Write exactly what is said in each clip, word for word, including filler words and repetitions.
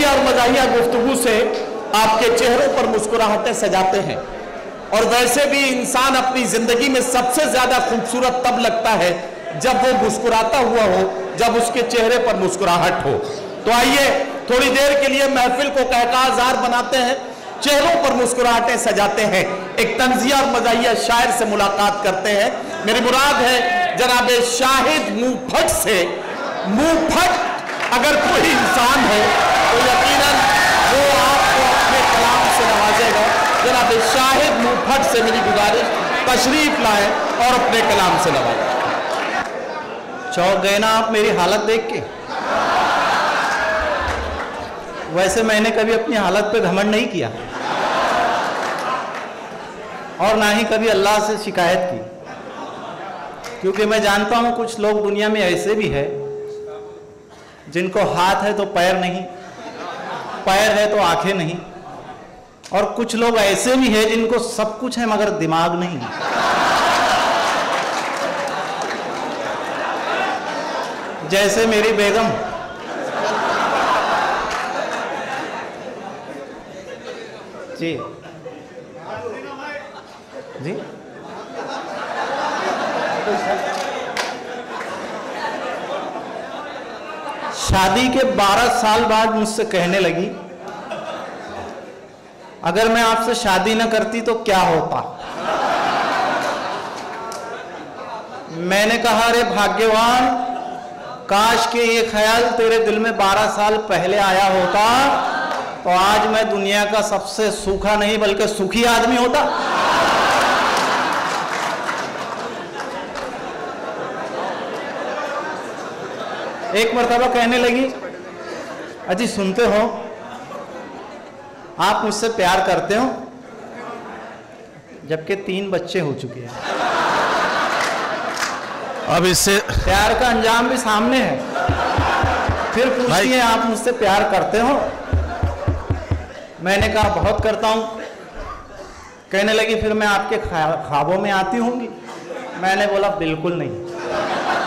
फर्जिया और मजाहिया गुफ्तगू से आपके चेहरों पर मुस्कुराहटें सजाते हैं। और वैसे भी इंसान अपनी जिंदगी में सबसे ज्यादा खूबसूरत तब लगता है जब वो मुस्कुराता हुआ हो, जब उसके चेहरे पर मुस्कुराहट हो। तो आइए थोड़ी देर के लिए महफिल को कहकाजार बनाते हैं, चेहरों पर मुस्कुराहटें सजाते हैं, एक तंजिया और मजाहिया शायर से मुलाकात करते हैं। मेरी मुराद है जनाब शाहिद मुंहफट से। मुंहफट अगर कोई इंसान है तो यकीनन वो आपको अपने कलाम से नवाजेगा। जनाब शाहिद मुंहफट से मेरी गुजारिश, तशरीफ लाए और अपने कलाम से नवाजें। चौंक गए ना आप मेरी हालत देख के? वैसे मैंने कभी अपनी हालत पे घमंड नहीं किया और ना ही कभी अल्लाह से शिकायत की, क्योंकि मैं जानता हूँ कुछ लोग दुनिया में ऐसे भी हैं जिनको हाथ है तो पैर नहीं, पैर है तो आंखें नहीं, और कुछ लोग ऐसे भी हैं जिनको सब कुछ है मगर दिमाग नहीं। जैसे मेरी बेगम। जी जी शादी के बारह साल बाद मुझसे कहने लगी, अगर मैं आपसे शादी न करती तो क्या होता। मैंने कहा, अरे भाग्यवान, काश के ये ख्याल तेरे दिल में बारह साल पहले आया होता तो आज मैं दुनिया का सबसे सूखा नहीं बल्कि सुखी आदमी होता। एक मरतबा कहने लगी, अजी सुनते हो, आप मुझसे प्यार करते हो जबकि तीन बच्चे हो चुके हैं। अब इससे प्यार का अंजाम भी सामने है। फिर पूछती है, आप मुझसे प्यार करते हो? मैंने कहा, बहुत करता हूँ। कहने लगी, फिर मैं आपके ख्वाबों में आती होंगी? मैंने बोला, बिल्कुल नहीं।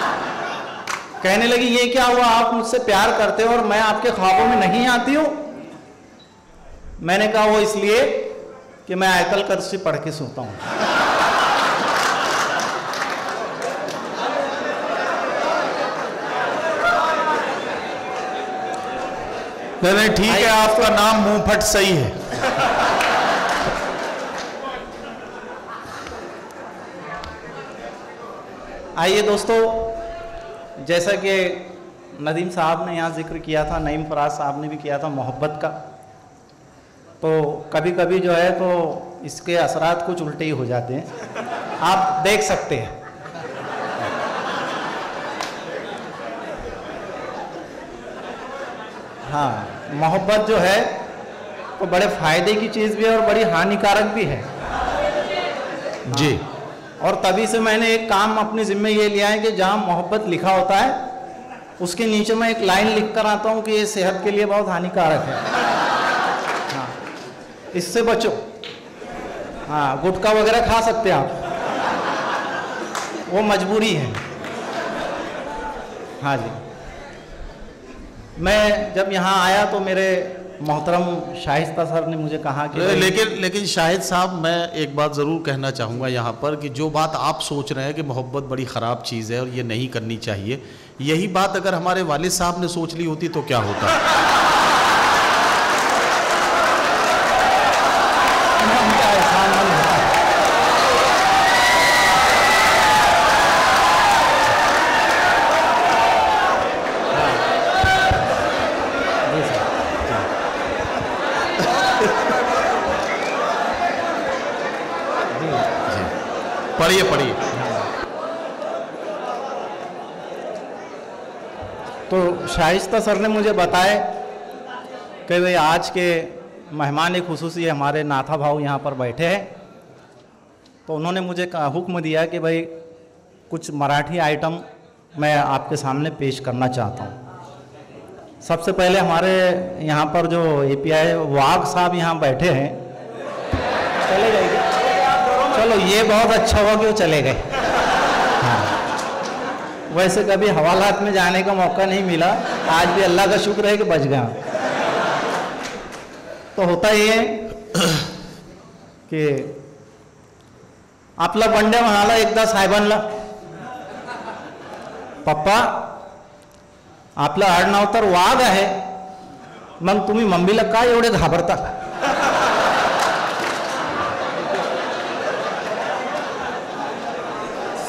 कहने लगी, ये क्या हुआ, आप मुझसे प्यार करते हो और मैं आपके ख्वाबों में नहीं आती हूँ? मैंने कहा, वो इसलिए कि मैं आयतल कुर्सी पढ़ के सोता हूँ। चले ठीक है, आपका नाम मुंहफट सही है। आइए दोस्तों, जैसा कि नदीम साहब ने यहाँ जिक्र किया था, नईम फराज साहब ने भी किया था मोहब्बत का, तो कभी कभी जो है तो इसके असरात कुछ उल्टे ही हो जाते हैं, आप देख सकते हैं। हाँ, मोहब्बत जो है तो बड़े फ़ायदे की चीज़ भी है और बड़ी हानिकारक भी है। हाँ। जी, और तभी से मैंने एक काम अपने ज़िम्मे ये लिया है कि जहाँ मोहब्बत लिखा होता है उसके नीचे मैं एक लाइन लिख कर आता हूँ कि ये सेहत के लिए बहुत हानिकारक है। हाँ, इससे बचो। हाँ, गुटखा वगैरह खा सकते हैं आप, वो मजबूरी है। हाँ जी, मैं जब यहाँ आया तो मेरे मोहतरम शाहिस्ता साहब ने मुझे कहा कि लेकिन लेकिन शाहिद साहब, मैं एक बात ज़रूर कहना चाहूँगा यहाँ पर कि जो बात आप सोच रहे हैं कि मोहब्बत बड़ी ख़राब चीज़ है और ये नहीं करनी चाहिए, यही बात अगर हमारे वालिद साहब ने सोच ली होती तो क्या होता। पढ़िए पढ़िए। तो शाइस्ता सर ने मुझे बताया कि भाई आज के मेहमान खुसूसी हमारे नाथा भाव यहाँ पर बैठे हैं, तो उन्होंने मुझे हुक्म दिया कि भाई कुछ मराठी आइटम मैं आपके सामने पेश करना चाहता हूँ। सबसे पहले हमारे यहाँ पर जो ए पी आई वाघ साहब यहाँ बैठे हैं, चले जाइए। चलो, ये बहुत अच्छा हुआ कि वो चले गए। हाँ, वैसे कभी हवालात में जाने का मौका नहीं मिला, आज भी अल्लाह का शुक्र है कि बच गया। तो होता ही आहे की आपला बंड्या म्हणाला एकदा साहेबांना, पप्पा आपलं आडनाव तर वाघ आहे, मग तुम्ही मम्मीला काय एवढे घाबरता?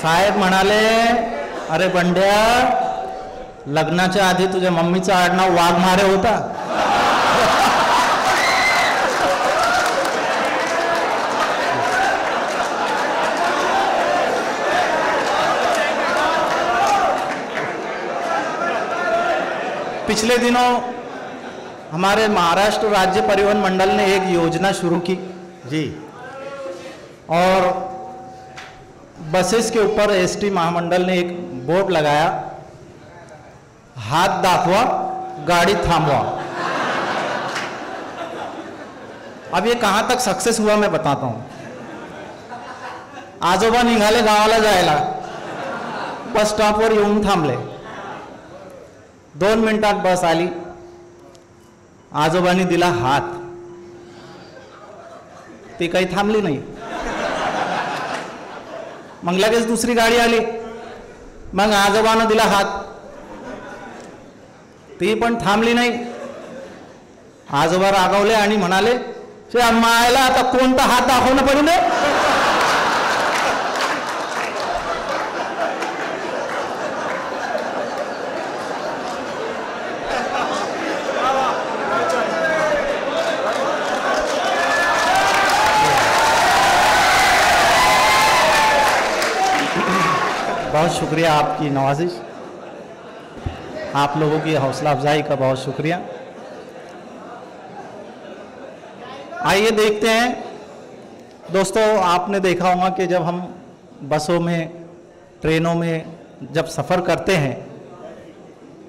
साहेब म्हणाले, अरे बंड्या, लग्नाच्या आधी तुझ्या मम्मीचं आडनाव वाघ मारे होता. पिछले दिनों हमारे महाराष्ट्र राज्य परिवहन मंडल ने एक योजना शुरू की जी, और बसेस के ऊपर एसटी महामंडल ने एक बोर्ड लगाया, हाथ दाखवा गाड़ी थामवा. अब ये कहाँ तक सक्सेस हुआ मैं बताता हूँ. आजोबा निघाले गावाला जायला, बस स्टॉपवर येऊन थांबले. दोन मिनिटात बस आली. आजोबांनी दिला हात, ती काही थांबली नाही. मग लगेच दुसरी गाडी आली, मग आजोबांना दिला हात, ती पण थांबली नाही. आजोबा रागावले आणि म्हणाले, "त्या मायला आता कोणता हात दाखवणं पडू नये." बहुत शुक्रिया आपकी नवाजिश, आप लोगों की हौसला अफजाई का बहुत शुक्रिया. आइए देखते हैं दोस्तों, आपने देखा होगा कि जब हम बसों में, ट्रेनों में जब सफ़र करते हैं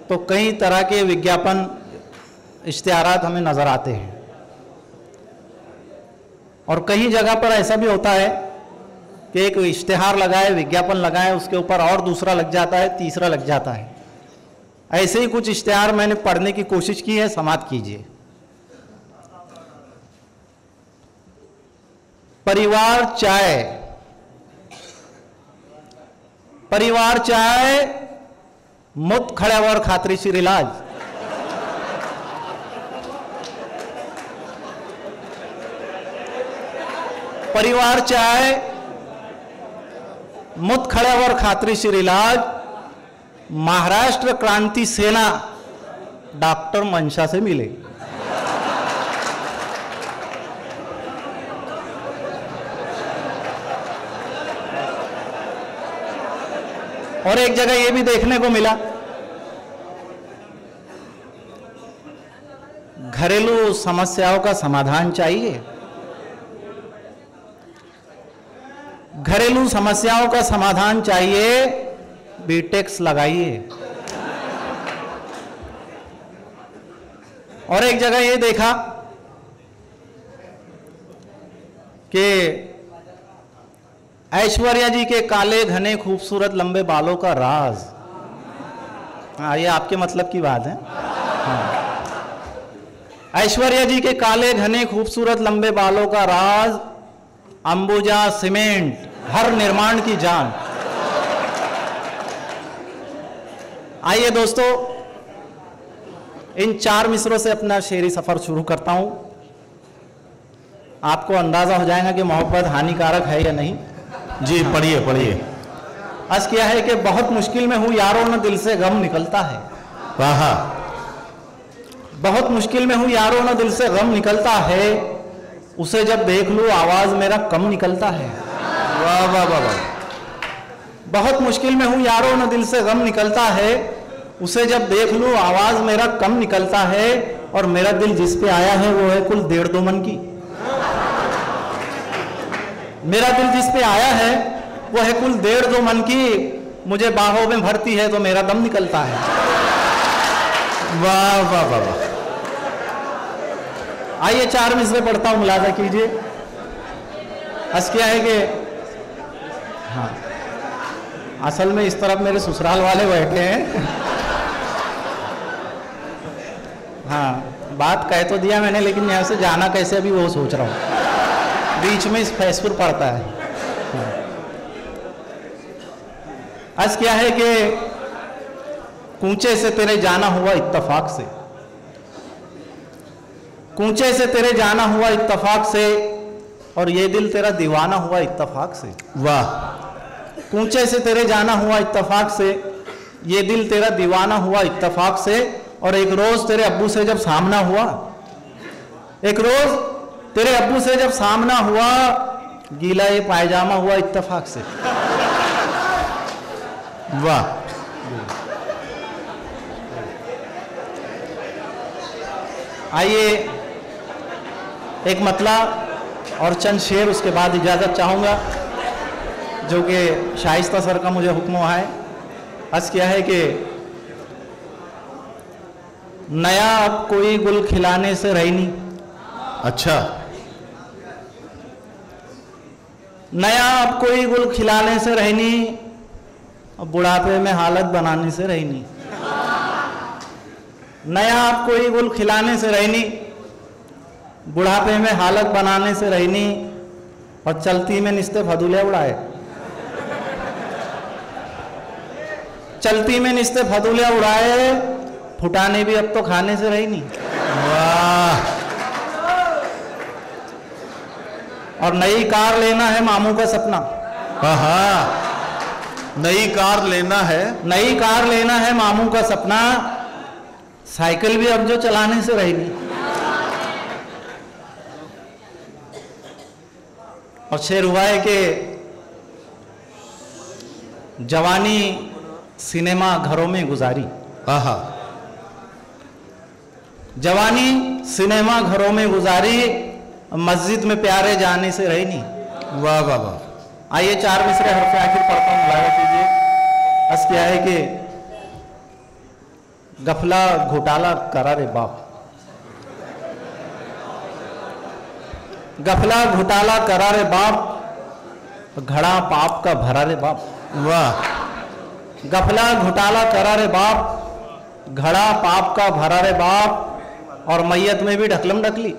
तो कई तरह के विज्ञापन, इश्तिहारात हमें नज़र आते हैं. और कई जगह पर ऐसा भी होता है कि एक इश्तिहार लगाए, विज्ञापन लगाए, उसके ऊपर और दूसरा लग जाता है, तीसरा लग जाता है. ऐसे ही कुछ इश्तिहार मैंने पढ़ने की कोशिश की है, समाप्त कीजिए. परिवार चाय, परिवार चाय, मुत खड्यावर खात्रीशीर इलाज. परिवार चाय, मुत खड्यावर खात्रीशीर इलाज. महाराष्ट्र क्रांति सेना डॉक्टर मंशा से मिले. और एक जगह यह भी देखने को मिला, घरेलू समस्याओं का समाधान चाहिए, घरेलू समस्याओं का समाधान चाहिए, बीटेक्स लगाइए. और एक जगह ये देखा कि ऐश्वर्या जी के काले घने खूबसूरत लंबे बालों का राज. हाँ, ये आपके मतलब की बात है. हाँ, ऐश्वर्या जी के काले घने खूबसूरत लंबे बालों का राज, अंबुजा सीमेंट हर निर्माण की जान. आइए दोस्तों, इन चार मिसरों से अपना शेरी सफर शुरू करता हूं. आपको अंदाजा हो जाएगा कि मोहब्बत हानिकारक है या नहीं. जी पढ़िए पढ़िए. आज क्या है कि बहुत मुश्किल में हूं यारों, न दिल से गम निकलता है. वाह. बहुत मुश्किल में हूं यारों, न दिल से गम निकलता है, उसे जब देख लूं आवाज मेरा कम निकलता है. वाह वाह वाह वाह. बहुत मुश्किल में हूँ यारो, न दिल से गम निकलता है, उसे जब देख लूं आवाज मेरा कम निकलता है, और मेरा दिल जिस पे आया है वो है कुल डेढ़ दो मन की. मेरा दिल जिस पे आया है वो है कुल डेढ़ दो मन की, मुझे बाहों में भरती है तो मेरा दम निकलता है. वाह वाह वाह वाह. आइए चार मिसरे पढ़ता हूं, मुलाजा कीजिए. हंस क्या है कि हाँ, असल में इस तरफ मेरे ससुराल वाले बैठे हैं. हाँ, बात कह तो दिया मैंने, लेकिन यहाँ से जाना कैसे अभी वो सोच रहा हूँ, बीच में इस फैसपुर पड़ता है। आज क्या है कि कूचे से तेरे जाना हुआ इत्तफाक से, कूचे से तेरे जाना हुआ इत्तफाक से, और ये दिल तेरा दीवाना हुआ इत्तफाक से। वाह, कूचे से तेरे जाना हुआ इत्तफाक से, ये दिल तेरा दीवाना हुआ इत्तफाक से। और एक रोज तेरे अब्बू से जब सामना हुआ, एक रोज तेरे अब्बू से जब सामना हुआ, गीला ये पायजामा हुआ इत्तफाक से। वाह, आइए एक मतला और चंद शेर, उसके बाद इजाज़त चाहूँगा, जो कि शाइस्ता सर का मुझे हुक्म हुआ है। आज क्या है कि नया अब कोई गुल खिलाने से रही नहीं। अच्छा, नया अब कोई गुल खिलाने से रही नहीं, अब बुढ़ापे में हालत बनाने से रही नहीं। नया आप कोई गुल खिलाने से रहनी, बुढ़ापे में हालत बनाने से रहनी, और चलती में निस्ते फदूले उड़ाए, चलती में निस्ते फदूले उड़ाए, फुटाने भी अब तो खाने से रहनी। वाह, और नई कार लेना है मामू का सपना। हाँ, नई कार लेना है, नई कार लेना है मामू का सपना, साइकिल भी अब जो चलाने से रहेगी। और शेर हुआ है कि जवानी सिनेमा घरों में गुजारी। आहा, जवानी सिनेमा घरों में गुजारी, मस्जिद में प्यारे जाने से रही नहीं। वाह वाह वाह। आइए चार मिसरे हरफ आखिर पढ़ता हूँ, मुलाक़ात कीजिए। बस क्या है कि गफला घोटाला करा रे बाप, गफला घोटाला करा रे बाप, घड़ा पाप का भरा रे बाप। वाह, गफला घोटाला करा रे बाप, घड़ा पाप का भरा रे बाप, और मैयत में भी ढकलम ढकली।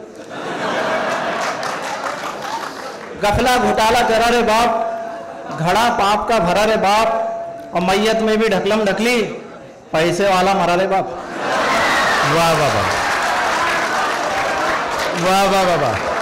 गफला घोटाला करा रे बाप, घड़ा पाप का भरा रे बाप, और मैयत में भी ढकलम ढकली, पैसे वाला मरा ले बाप। वाह वाह वाह वाह वाह वाह।